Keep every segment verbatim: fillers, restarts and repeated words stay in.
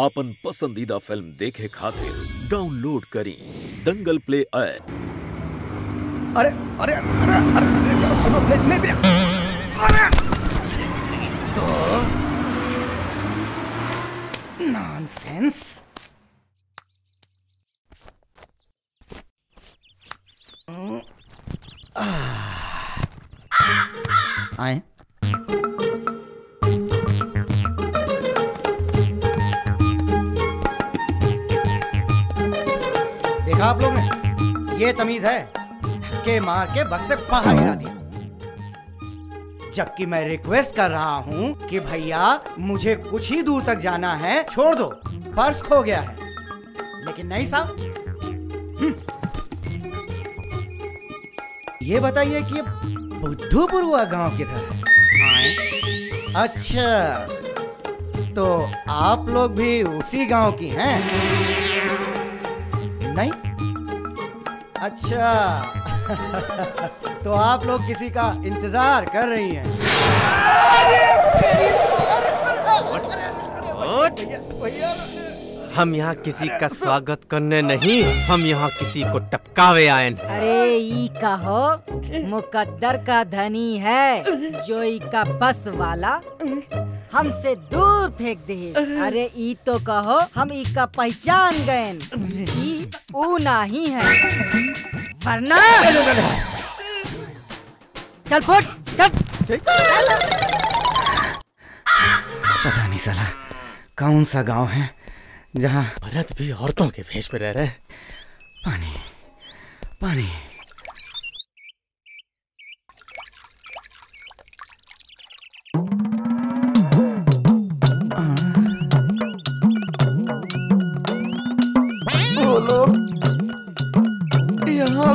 आपन पसंदीदा फिल्म देखे खातिर डाउनलोड करी दंगल प्ले ऐप। अरे अरे अरे अरे सुनो, नहीं नहीं अरे तो नॉनसेंस। आए आप लोग ने ये तमीज है कि मार के बस से बाहर गिरा दिया, जबकि मैं रिक्वेस्ट कर रहा हूँ कि भैया मुझे कुछ ही दूर तक जाना है, छोड़ दो पर्स खो गया है। लेकिन नहीं साहब, ये बताइए कि बुद्धूपुर हुआ गांव किधर है? अच्छा, तो आप लोग भी उसी गांव की हैं? नहीं, अच्छा तो आप लोग किसी का इंतजार कर रही हैं। हम यहाँ किसी का स्वागत करने नहीं, हम यहाँ किसी को टपकावे आए हैं। अरे ई कहो मुकद्दर का धनी है जो ई का बस वाला हमसे दूर फेंक दे। अरे ई तो कहो हम ई का पहचान गए, ऊ नहीं है वरना। चल फुट, चल। पता नहीं साला कौन सा गांव है जहाँ भरत भी औरतों के भेष पे रह रहे हैं। पानी पानी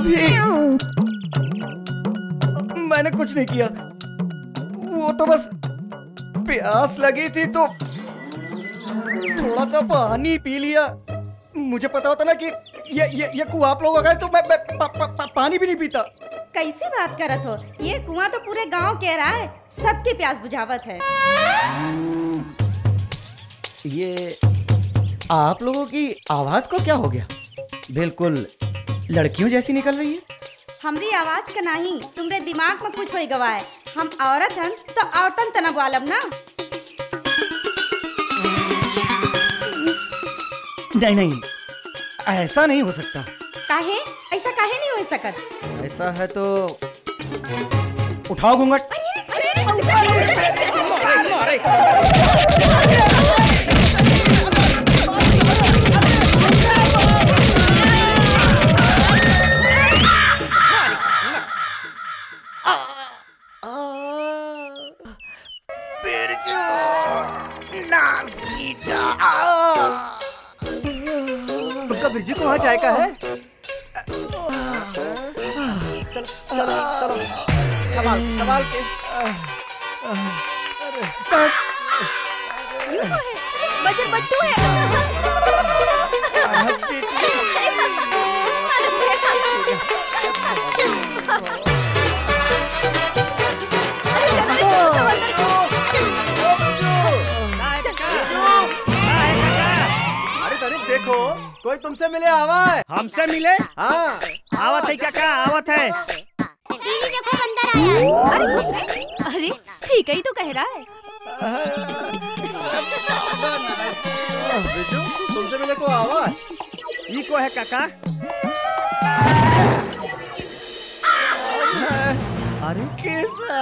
भी। मैंने कुछ नहीं किया, वो तो बस प्यास लगी थी तो थोड़ा सा पानी पी लिया। मुझे पता होता ना कि ये ये ये कुआं आप लोग अगर तो मैं, मैं पा, पा, पा, पानी भी नहीं पीता। कैसी बात करत हो, ये कुआं तो पूरे गांव कह रहा है, सबकी प्यास बुझावत है। ये आप लोगों की आवाज को क्या हो गया? बिल्कुल लड़कियों जैसी निकल रही है। हमरी आवाज का नहीं, तुमरे दिमाग में कुछ होई गवा है। हम औरत हन तो औरतन तना बोलम ना। नहीं नहीं, ऐसा नहीं हो सकता। काहे? ऐसा काहे नहीं हो सकता? ऐसा है तो उठाओ घूंघट। बिरजू को वहाँ जाए का है? चलो चलो चलो, संभाल संभाल के। अरे बजर बट्टू है। अरे तरे देखो, कोई तुमसे मिले आवा है। हमसे मिले? हाँ आवत है क्या? क्या आवत है? दीदी देखो बंदर आया। अरे अरे ठीक है, ही तो कह रहा है। बिरजू तुमसे मिले को आवा है। ये को है काका? अरे किशन,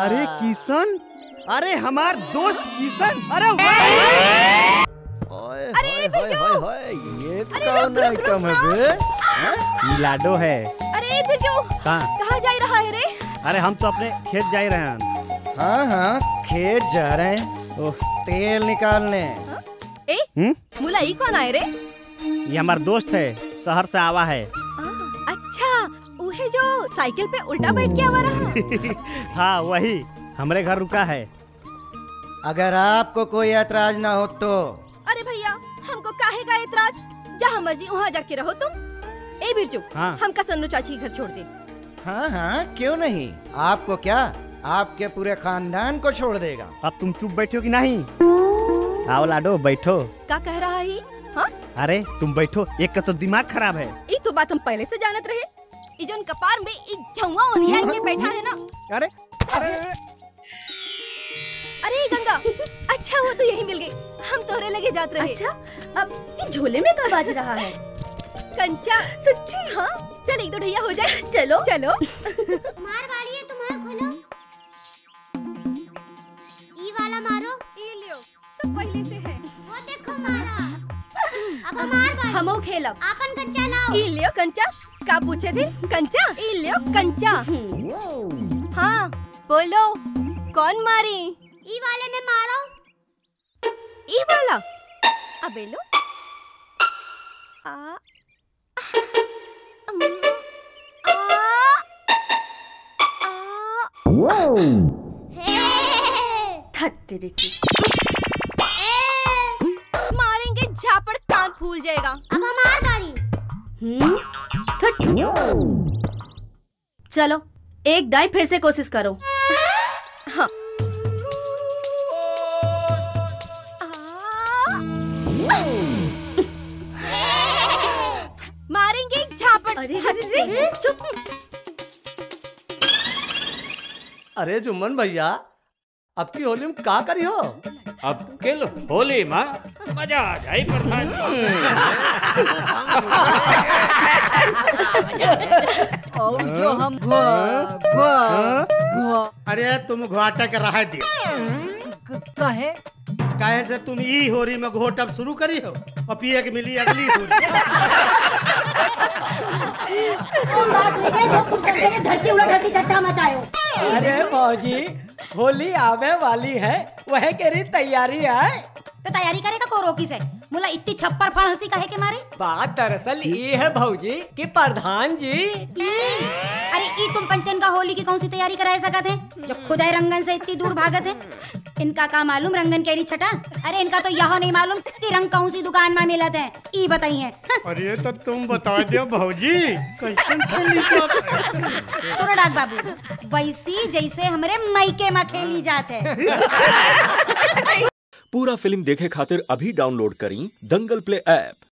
अरे किशन, अरे हमार दोस्त किशन। अरे वाह, अरे बिरजू, ये कौन आइटम है बे? लाडो है। अरे बिरजू कहाँ जा रहा है रे? अरे हम तो अपने खेत जा रहे हैं। हाँ हाँ खेत जा रहे हैं। ओह, तेल निकालने। ए मुला ये कौन आए रे? ये हमारे दोस्त है, शहर से आवा है। आ, अच्छा वो है जो साइकिल पे उल्टा बैठ के आवा रहा है। हाँ वही, हमारे घर रुका है। अगर आपको कोई ऐतराज ना हो तो। अरे भैया हमको काहे का एतराज, जहाँ मर्जी वहाँ जाके रहो तुम। ए बिरजू हाँ। हमका सन्नू चाची घर छोड़ दे। हाँ हाँ क्यों नहीं, आपको क्या आपके पूरे खानदान को छोड़ देगा। अब तुम चुप बैठे हो कि नहीं? आओ लाडो बैठो। का कह रहा है हा? अरे तुम बैठो, एक का तो दिमाग खराब है। ये तो बात हम पहले से जानत रहे। ये जोन कपार में ये झुआ ओनिया के बैठा है ना। अरे अरे अरे गंगा, अच्छा वो तो यही मिल गई, हम तोहरे लगे जात रहे। अच्छा अब ये झोले में का बाज रहा है? कंचा सच्ची। हाँ चल एक दो ढैया हो जाए। चलो चलो मार वाली है तुम्हारा खोलो। ये वाला मारो, ये लियो, सब पहले से है। वो देखो मारा, अब हमार वाली हमो खेलब। आपन कंचा लाओ। ये लियो कंचा, का पूछे थे कंचा? ये लियो कंचा। हाँ बोलो कौन मारी? ई वाले में मारो। ई वाला अबे लो आ, अम, आ, आ, आ, थत्तेरी की। मारेंगे झापड़ कान फूल जाएगा। अब हमार बारी। हम्म चलो एक डाई फिर से कोशिश करो। हाँ मारेंगे झापड़। अरे चुप। अरे जुम्मन भैया, आपकी होली में का करी हो? अब के होली माँ मजा आ जाए प्रधान। और जो हम घुआ घुआ घुआ। अरे तुम घोटा के रहा दियो। कहे काहे से तुम ई होरी में घोटब शुरू करी हो? पपिया के मिली अगली होरी। तो बात निकले जो तुम सब जगह धरती उड़ा धरती चट्टा मचायो। अरे मौजी होली आवे वाली है, वह के री तैयारी है। तो तैयारी करेगा को रोकी से मुला इतनी छप्पर फाड़ हंसी कहे के मारे। बात दरअसल ये है भौजी कि प्रधान जी ई अरे ई तुम पंचन का होली की कौन सी तैयारी कराए सकत है जो खुदाई रंगन से इतनी दूर भागत है? इनका का मालूम रंगन कैरी छटा। अरे इनका तो यह नहीं मालूम कि रंग कौन सी दुकान में मिलते हैं। ई बताइए। अरे तो तुम बता दो भौजी कैसन खेली जाते। सुनो डाक बाबू, वैसी जैसे हमारे मायके में खेली जाते हैं। पूरा फिल्म देखे खातिर अभी डाउनलोड करी दंगल प्ले ऐप।